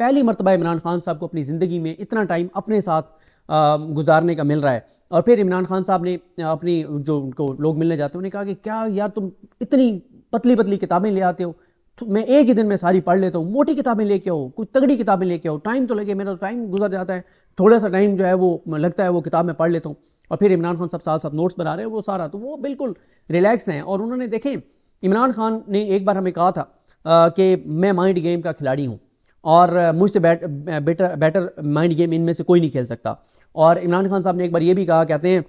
पहली मरतबा इमरान खान साहब को अपनी ज़िंदगी में इतना टाइम अपने साथ गुजारने का मिल रहा है। और फिर इमरान खान साहब ने अपनी जो उनको लोग मिलने जाते हैं उन्हें कहा कि क्या यार तुम इतनी पतली पतली किताबें ले आते हो, तो मैं एक ही दिन में सारी पढ़ लेता हूँ, मोटी किताबें लेके आओ, कुछ तगड़ी किताबें लेके आओ, टाइम तो लगे, मेरा टाइम गुजर जाता है, थोड़ा सा टाइम जो है वो लगता है वो किताब में पढ़ लेता हूँ। और फिर इमरान खान साहब साथ साथ नोट्स बना रहे हैं वो सारा, तो वो बिल्कुल रिलैक्स हैं। और उन्होंने देखें, इमरान खान ने एक बार हमें कहा था कि मैं माइंड गेम का खिलाड़ी हूँ और मुझसे बेटर माइंड गेम इनमें से कोई नहीं खेल सकता। और इमरान खान साहब ने एक बार ये भी कहा, कहते हैं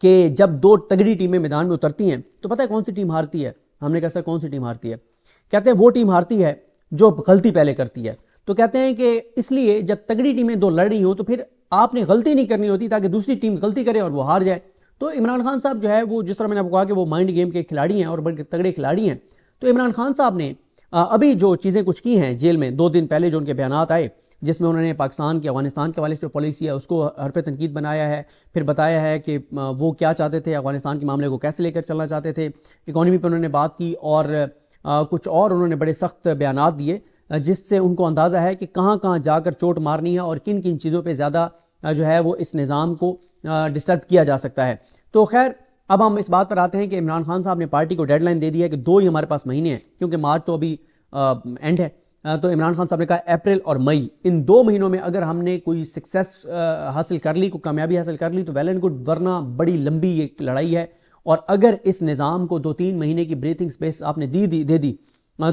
कि जब दो तगड़ी टीमें मैदान में उतरती हैं तो पता है कौन सी टीम हारती है? हमने कहा सर कौन सी टीम हारती है? कहते हैं वो टीम हारती है जो गलती पहले करती है। तो कहते हैं कि इसलिए जब तगड़ी टीमें दो लड़ रही हों तो फिर आपने गलती नहीं करनी होती ताकि दूसरी टीम गलती करे और वो हार जाए। तो इमरान खान साहब जो है वो, जिस तरह मैंने आपको कहा कि वो माइंड गेम के खिलाड़ी हैं और बड़े तगड़े खिलाड़ी हैं, तो इमरान खान साहब ने अभी जो चीज़ें कुछ की हैं जेल में, 2 दिन पहले जो उनके बयानात आए जिसमें उन्होंने पाकिस्तान के अफगानिस्तान के वाले जो पॉलिसी है उसको हरफ़े तनकीद बनाया है, फिर बताया है कि वो क्या चाहते थे, अफगानिस्तान के मामले को कैसे लेकर चलना चाहते थे, इकॉनमी पर उन्होंने बात की और कुछ और उन्होंने बड़े सख्त बयानात दिए जिससे उनको अंदाज़ा है कि कहाँ कहाँ जाकर चोट मारनी है और किन किन चीज़ों पर ज़्यादा जो है वो इस निज़ाम को डिस्टर्ब किया जा सकता है। तो खैर अब हम इस बात पर आते हैं कि इमरान खान साहब ने पार्टी को डेडलाइन दे दी है कि 2 ही हमारे पास महीने हैं, क्योंकि मार्च तो अभी एंड है। तो इमरान खान साहब ने कहा अप्रैल और मई, इन 2 महीनों में अगर हमने कोई सक्सेस हासिल कर ली, कोई कामयाबी हासिल कर ली तो वेल एंड गुड, वरना बड़ी लंबी एक लड़ाई है। और अगर इस निज़ाम को 2-3 महीने की ब्रीथिंग स्पेस आपने दे दी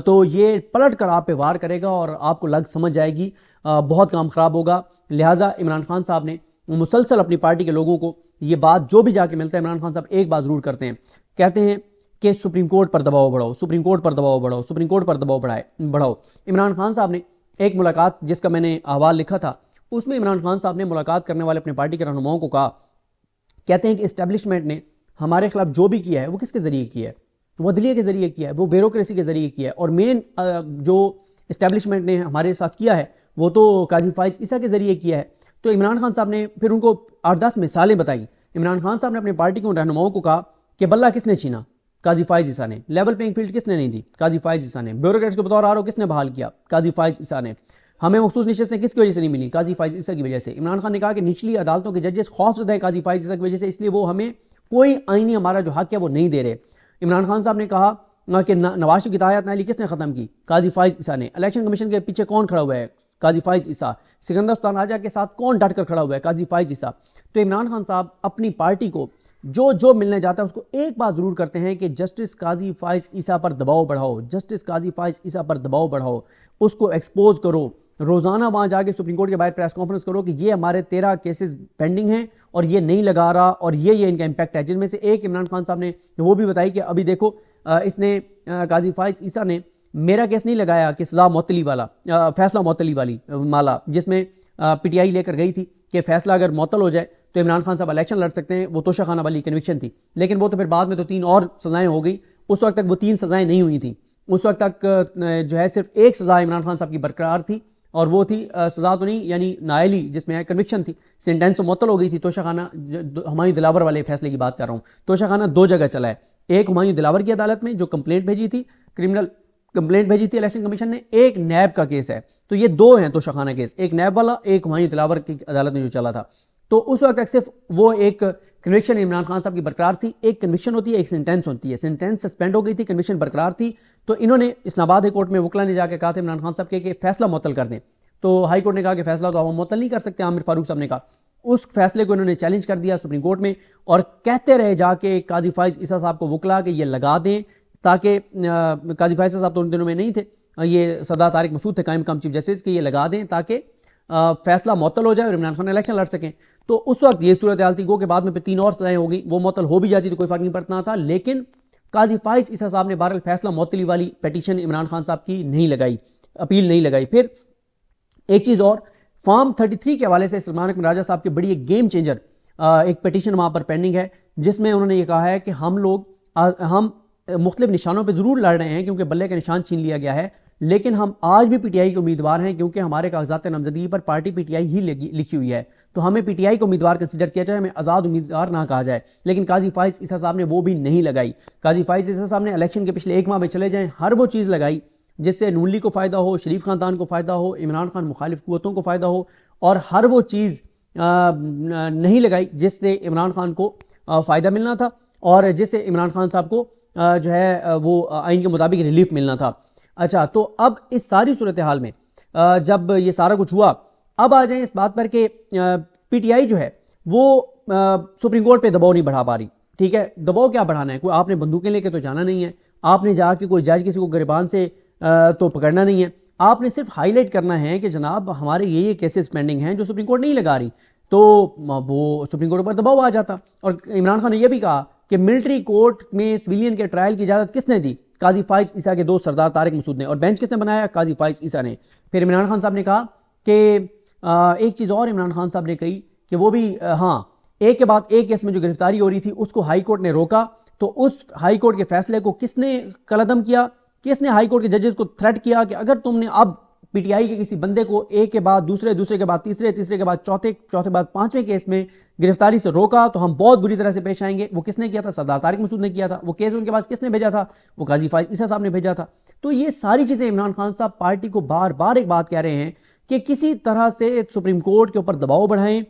तो ये पलट कर आप पे वार करेगा और आपको लग समझ जाएगी, बहुत काम ख़राब होगा। लिहाजा इमरान खान साहब ने मुसलसल अपनी पार्टी के लोगों को ये बात, जो भी जाके मिलता है इमरान खान साहब एक बात ज़रूर करते हैं, कहते हैं कि सुप्रीम कोर्ट पर दबाव बढ़ाओ, सुप्रीम कोर्ट पर दबाव बढ़ाओ, सुप्रीम कोर्ट पर दबाव बढ़ाओ। इमरान खान साहब ने एक मुलाकात जिसका मैंने अहवाल लिखा था उसमें इमरान खान साहब ने मुलाकात करने वाले अपने पार्टी के रहनुमाओं को कहा, कहते हैं कि इस्टेब्लिशमेंट ने हमारे खिलाफ जो भी किया है वो किसके ज़रिए किया है? वो अदलिया के ज़रिए किया है, वो ब्यूरोक्रेसी के ज़रिए किया है। और मेन जो इस्टेब्लिशमेंट ने हमारे साथ किया है वो तो काजी फाइज ईसा के ज़रिए किया है। तो इमरान खान साहब ने फिर उनको 8-10 मिसालें बताई। इमरान खान साहब ने अपनी पार्टी के रहनुमाओं को कहा कि बल्ला किसने छीना? काजी फाइज ईसा ने। लेवल प्लेइंग फील्ड किसने नहीं दी? काजी फाइज ईसा ने। ब्यूरोक्रेट्स को बतौर आरोप किसने बहाल किया? काजी फाइज ईसा ने। हमें मखसूस नशस्तें किसकी वजह से नहीं मिली? काजी फाइज ईसा की वजह से। इमरान खान ने कहा कि निचली अदालतों के जजेस खौफजदा है काजी फाइज ईसा की वजह से, इसलिए वो हमें कोई आईनी हमारा जो हक है वो नहीं दे रहे। इमरान खान साहब ने कहा कि नवाज शरीफ की तायतनाली किसने ख़त्म की? काजी फाइज ईसा ने। इलेक्शन कमीशन के पीछे कौन खड़ा हुआ है? काजी फाइज ईसा। सिकंदर उस्तानाजा के साथ कौन डट कर खड़ा हुआ है? काजी फाइज ईसा। तो इमरान खान साहब अपनी पार्टी को जो जो मिलने जाता है उसको एक बात ज़रूर करते हैं कि जस्टिस काजी फाइज ईसा पर दबाव बढ़ाओ, जस्टिस काजी फाइज ईसा पर दबाव बढ़ाओ, उसको एक्सपोज करो, रोज़ाना वहाँ जाके सुप्रीम कोर्ट के बाहर प्रेस कॉन्फ्रेंस करो कि ये हमारे 13 केसेस पेंडिंग हैं और ये नहीं लगा रहा और ये इनका इम्पैक्ट है। जिनमें से एक इमरान खान साहब ने वो भी बताई कि अभी देखो इसने काजी फाइज ईसा ने मेरा केस नहीं लगाया कि सज़ा मौतली वाला, फैसला मौतली वाली माला जिसमें PTI लेकर गई थी कि फैसला अगर मौतल हो जाए तो इमरान खान साहब इलेक्शन लड़ सकते हैं, वो तोशाखाना वाली कन्विक्शन थी। लेकिन वो तो फिर बाद में तो 3 और सज़ाएँ हो गई, उस वक्त तक वो 3 सज़ाएँ नहीं हुई थी, उस वक्त तक जो है सिर्फ 1 सज़ा इमरान खान साहब की बरकरार थी और वो थी सज़ा तो नहीं यानी नायली जिसमें कन्विक्शन थी, सेंटेंस तो मौतल हो गई थी। तोशाखाना, हुमायूं दिलावर वाले फैसले की बात कर रहा हूँ, तोशाखाना 2 जगह चला है, एक हुमायूं दिलावर की अदालत में जो कंप्लेंट भेजी थी, क्रिमिनल कंप्लेंट भेजी थी इलेक्शन कमीशन ने, एक नैब का केस है। तो ये 2 हैं तोशाखाना केस, एक नैब वाला, एक हुमायूं दिलावर की अदालत में जो चला था। तो उस वक्त तक सिर्फ वो एक कन्विक्शन इमरान खान साहब की बरकरार थी, एक कन्विक्शन होती है, एक सेंटेंस होती है, सेंटेंस सस्पेंड हो गई थी, कन्विक्शन बरकरार थी। तो इन्होंने इस्लामाबाद हाई कोर्ट में वकला ने जाकर कहा था इमरान खान साहब के फैसला मौतल कर दें, तो हाई कोर्ट ने कहा कि फैसला तो हम मौतल नहीं कर सकते, आमिर फारूक साहब ने कहा। उस फैसले को इन्होंने चैलेंज कर दिया सुप्रीम कोर्ट में और कहते रहे जाके काजी फाइज ईसा साहब को वकला के ये लगा दें, ताकि काजी फाइज साहब तो उन दिनों में नहीं थे, ये सरदार तारिक मसूद थे कायम मकाम चीफ जस्टिस के, ये लगा दें ताकि फैसला मौतल हो जाए और इमरान खान इलेक्शन लड़ सकें। तो उस वक्त ये सूरत हाल थी, गो के बाद में 3 और सज़ाएँ हो गई, वो मौतल हो भी जाती तो कोई फ़र्क नहीं पड़ता था। लेकिन काजी फाइज ईसा साहब ने बहरहाल फैसला मौतली वाली पटिशन इमरान खान साहब की नहीं लगाई, अपील नहीं लगाई। फिर एक चीज़ और, फॉर्म 33 के हवाले से सलमान अकबर राजा साहब की बड़ी एक गेम चेंजर एक पटिशन वहाँ पर पेंडिंग है जिसमें उन्होंने ये कहा है कि हम लोग हम मुख्तलिफ निशानों पर ज़रूर लड़ रहे हैं क्योंकि बल्ले का निशान छीन लिया गया है, लेकिन हम आज भी PTI के उम्मीदवार हैं क्योंकि हमारे कागजात नामजदगी पर पार्टी PTI ही लिखी हुई है, तो हमें PTI को उम्मीदवार कंसिडर किया जाए, हमें आज़ाद उम्मीदवार ना कहा जाए। लेकिन काजी फाइज ईसा साहब ने वो भी नहीं लगाई। काजी फाइज ईसा साहब ने इलेक्शन के पिछले 1 माह में चले जाएँ हर वो चीज़ लगाई जिससे नून लीग को फ़ायदा हो, शरीफ ख़ानदान को फ़ायदा हो, इमरान खान मुखालिफ क़ुव्वतों को फ़ायदा हो, और हर वो चीज़ नहीं लगाई जिससे इमरान खान को फ़ायदा मिलना था और जिससे इमरान खान साहब को जो है वो आइन के मुताबिक रिलीफ मिलना था। अच्छा, तो अब इस सारी सूरत हाल में जब ये सारा कुछ हुआ, अब आ जाएं इस बात पर कि पीटीआई जो है वो सुप्रीम कोर्ट पे दबाव नहीं बढ़ा पा रही। ठीक है, दबाव क्या बढ़ाना है, कोई आपने बंदूकें लेके तो जाना नहीं है, आपने जाके कोई जज किसी को गिरबान से तो पकड़ना नहीं है, आपने सिर्फ हाईलाइट करना है कि जनाब हमारे ये केसेस पेंडिंग हैं जो सुप्रीम कोर्ट नहीं लगा रही, तो वो सुप्रीम कोर्ट पर दबाव आ जाता। और इमरान खान ने यह भी कहा कि मिलिट्री कोर्ट में सिविलियन के ट्रायल की इजाज़त किसने दी, काजी फ़ाइज़ ईसा के दोस्त सरदार तारिक मसूद ने, और बेंच किसने बनाया, काजी फ़ाइज़ ईसा ने। फिर इमरान खान साहब ने कहा कि एक चीज़ और इमरान खान साहब ने कही कि वो भी हाँ, एक के बाद एक केस में जो गिरफ्तारी हो रही थी उसको हाई कोर्ट ने रोका, तो उस हाई कोर्ट के फैसले को किसने कलअदम किया, किसने हाई कोर्ट के जजेस को थ्रेट किया कि अगर तुमने अब पीटीआई के किसी बंदे को एक के बाद दूसरे, दूसरे के बाद तीसरे, तीसरे के बाद चौथे, चौथे बाद पांचवें केस में गिरफ्तारी से रोका तो हम बहुत बुरी तरह से पेश आएंगे। वो किसने किया था, सरदार तारिक मसूद ने किया था। वो केस उनके पास किसने भेजा था, वो काजी फ़ाइज़ ईसा साहब ने भेजा था। तो ये सारी चीज़ें इमरान खान साहब पार्टी को बार बार एक बात कह रहे हैं कि किसी तरह से सुप्रीम कोर्ट के ऊपर दबाव बढ़ाएं,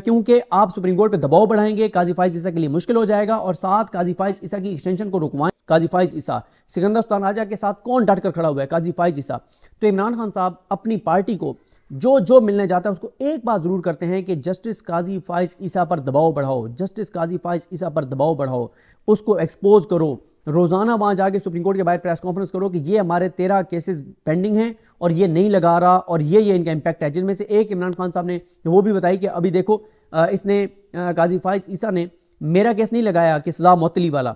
क्योंकि आप सुप्रीम कोर्ट पे दबाव बढ़ाएंगे काजी फ़ाइज़ ईसा के लिए मुश्किल हो जाएगा, और साथ काजी फ़ाइज़ ईसा की एक्सटेंशन को रुकवाएं। काजी फ़ाइज़ ईसा सिकंदर सुल्तान राजा के साथ कौन डट कर खड़ा हुआ है, काजी फ़ाइज़ ईसा। तो इमरान खान साहब अपनी पार्टी को जो जो मिलने जाता है उसको एक बात ज़रूर करते हैं कि जस्टिस काजी फ़ाइज़ ईसा पर दबाव बढ़ाओ, जस्टिस काजी फ़ाइज़ ईसा पर दबाव बढ़ाओ, उसको एक्सपोज करो, रोज़ाना वहाँ जाके सुप्रीम कोर्ट के बाहर प्रेस कॉन्फ्रेंस करो कि ये हमारे 13 केसेस पेंडिंग हैं और ये नहीं लगा रहा और ये इनका इम्पैक्ट है। जिनमें से एक इमरान खान साहब ने वो भी बताई कि अभी देखो इसने काजी फ़ाइज़ ईसा ने मेरा केस नहीं लगाया कि सज़ा मअतली वाला,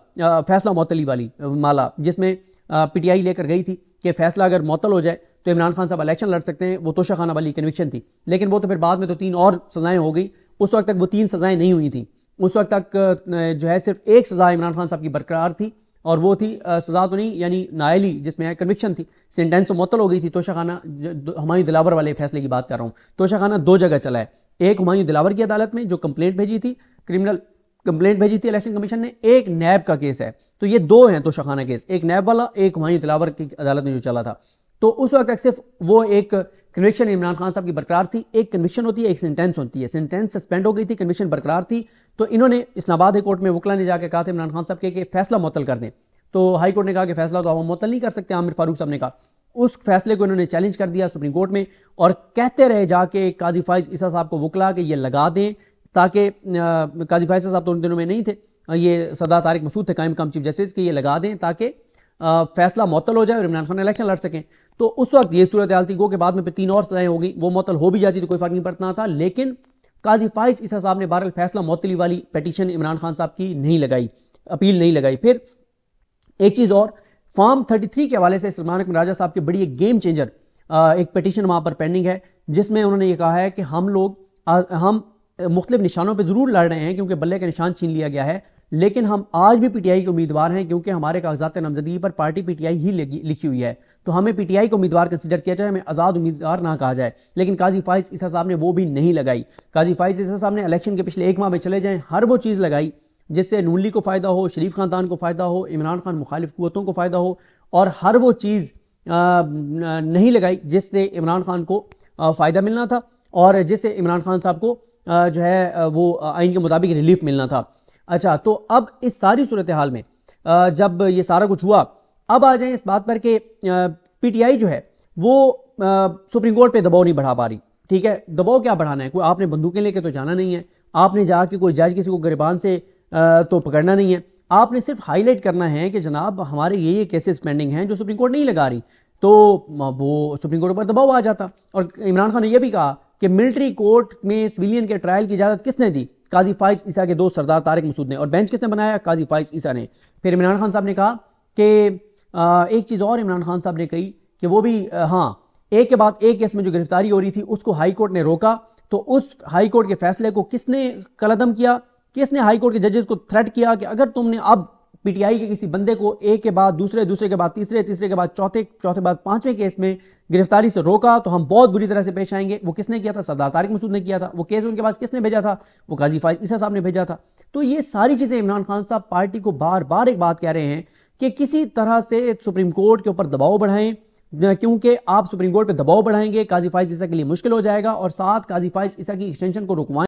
फैसला मअतली वाली माला जिसमें पीटीआई लेकर गई थी कि फैसला अगर मअतल हो जाए तो इमरान खान साहब इलेक्शन लड़ सकते हैं, वो तोशाखाना वाली कन्विक्शन थी। लेकिन वो तो फिर बाद में तो 3 और सज़ाएँ हो गई, उस वक्त तक वो 3 सज़ाएँ नहीं हुई थी, उस वक्त तक जो है सिर्फ 1 सज़ा इमरान खान साहब की बरकरार थी और वो थी सज़ा तो नहीं यानी नायली जिसमें कन्विक्शन थी, सेंटेंस तो मुअत्तल हो गई थी। तोशाखाना, हुमायूं दिलावर वाले फैसले की बात कर रहा हूँ, तोशाखाना 2 जगह चला है, एक हुमायूं दिलावर की अदालत में जो कंप्लेंट भेजी थी, क्रिमिनल कंप्लेंट भेजी थी इलेक्शन कमीशन ने, एक नैब का केस है, तो ये 2 हैं तोशाखाना केस, एक नैब वाला, एक हुमायूं दिलावर की अदालत में जो चला था। तो उस वक्त तक सिर्फ वो एक कन्विक्शन इमरान खान साहब की बरकरार थी, एक कन्विक्शन होती है, एक सेंटेंस होती है, सेंटेंस सस्पेंड हो गई थी, कन्विक्शन बरकरार थी। तो इन्होंने इस्लामाबाद हाई कोर्ट में वकला ने जाकर कहा था इमरान खान साहब के फैसला मुअत्तल कर दें, तो हाई कोर्ट ने कहा कि फैसला तो हम मुअत्तल नहीं कर सकते, आमिर फारूक साहब ने कहा। उस फैसले को इन्होंने चैलेंज कर दिया सुप्रीम कोर्ट में और कहते रहे जाके काजी फ़ाइज़ ईसा साहब को वकला के ये लगा दें, ताकि काजी फ़ाइज़ ईसा साहब तो उन दिनों में नहीं थे, ये सरदार तारिक मसूद थे कायम मकाम चीफ जस्टिस के, ये लगा दें ताकि फैसला मुअत्तल हो जाए और इमरान खान इलेक्शन लड़ सकें। तो उस वक्त ये सूरत हाल थी, गो के बाद में फिर 3 और सज़ाएँ हो गई, वो मुअत्तल हो भी जाती तो कोई फ़र्क नहीं पड़ता था। लेकिन काजी फ़ाइज़ ईसा साहब ने बहरहाल फैसला मुअत्तली वाली पटिशन इमरान खान साहब की नहीं लगाई, अपील नहीं लगाई। फिर एक चीज़ और, फॉर्म 33 के हवाले से इमरान खान राजा साहब की बड़ी एक गेम चेंजर एक पटिशन वहाँ पर पेंडिंग है, जिसमें उन्होंने ये कहा है कि हम लोग हम मुख्तलिफ निशानों पर ज़रूर लड़ रहे हैं क्योंकि बल्ले का निशान छीन लिया गया है, लेकिन हम आज भी पीटीआई के उम्मीदवार हैं क्योंकि हमारे कागजात नामजदगी पर पार्टी पीटीआई ही लिखी हुई है, तो हमें पीटीआई को उम्मीदवार कंसीडर किया जाए, हमें आज़ाद उम्मीदवार ना कहा जाए। लेकिन काजी फ़ाइज़ ईसा साहब ने वो भी नहीं लगाई, काजी फ़ाइज़ ईसा साहब ने इलेक्शन के पिछले 1 माह में चले जाएँ हर वो चीज़ लगाई जिससे नून लीग को फ़ायदा हो, शरीफ ख़ानदान को फ़ायदा हो, इमरान खान मुखालिफ क़ुव्वतों को फ़ायदा हो, और हर वो चीज़ नहीं लगाई जिससे इमरान खान को फ़ायदा मिलना था और जिससे इमरान खान साहब को जो है वो आइन के मुताबिक रिलीफ मिलना था। अच्छा, तो अब इस सारी सूरत हाल में जब ये सारा कुछ हुआ, अब आ जाएं इस बात पर कि पीटीआई जो है वो सुप्रीम कोर्ट पे दबाव नहीं बढ़ा पा रही। ठीक है, दबाव क्या बढ़ाना है, कोई आपने बंदूकें लेके तो जाना नहीं है, आपने जाके कोई जज किसी को गिरबान से तो पकड़ना नहीं है, आपने सिर्फ हाईलाइट करना है कि जनाब हमारे ये केसेस पेंडिंग हैं जो सुप्रीम कोर्ट नहीं लगा रही, तो वो सुप्रीम कोर्ट पर दबाव आ जाता। और इमरान खान ने यह भी कहा कि मिलिट्री कोर्ट में सिविलियन के ट्रायल की इजाज़त किसने दी, काजी फ़ाइज़ ईसा के दोस्त सरदार तारिक मसूद ने, और बेंच किसने बनाया, काजी फ़ाइज़ ईसा ने। फिर इमरान खान साहब ने कहा कि एक चीज़ और इमरान खान साहब ने कही कि वो भी हाँ, एक के बाद एक केस में जो गिरफ्तारी हो रही थी उसको हाई कोर्ट ने रोका, तो उस हाई कोर्ट के फैसले को किसने कलअदम किया, किसने हाई कोर्ट के जजेस को थ्रेट किया कि अगर तुमने अब पीटीआई के किसी बंदे को एक के बाद दूसरे, दूसरे के बाद तीसरे, तीसरे के बाद चौथे, चौथे बाद पांचवें केस में गिरफ्तारी से रोका तो हम बहुत बुरी तरह से पेश आएंगे। वो किसने किया था, सरदार तारिक मसूद ने किया था। वो केस उनके पास किसने भेजा था, वो काजी फ़ाइज़ ईसा साहब ने भेजा था। तो ये सारी चीज़ें इमरान खान साहब पार्टी को बार बार एक बात कह रहे हैं कि किसी तरह से सुप्रीम कोर्ट के ऊपर दबाव बढ़ाएं, क्योंकि आप सुप्रीम कोर्ट पर दबाव बढ़ाएंगे, काजी फाइज ईसा के लिए मुश्किल हो जाएगा और साथ काजी फाइज ईसा की एक्सटेंशन को रुकवाएं।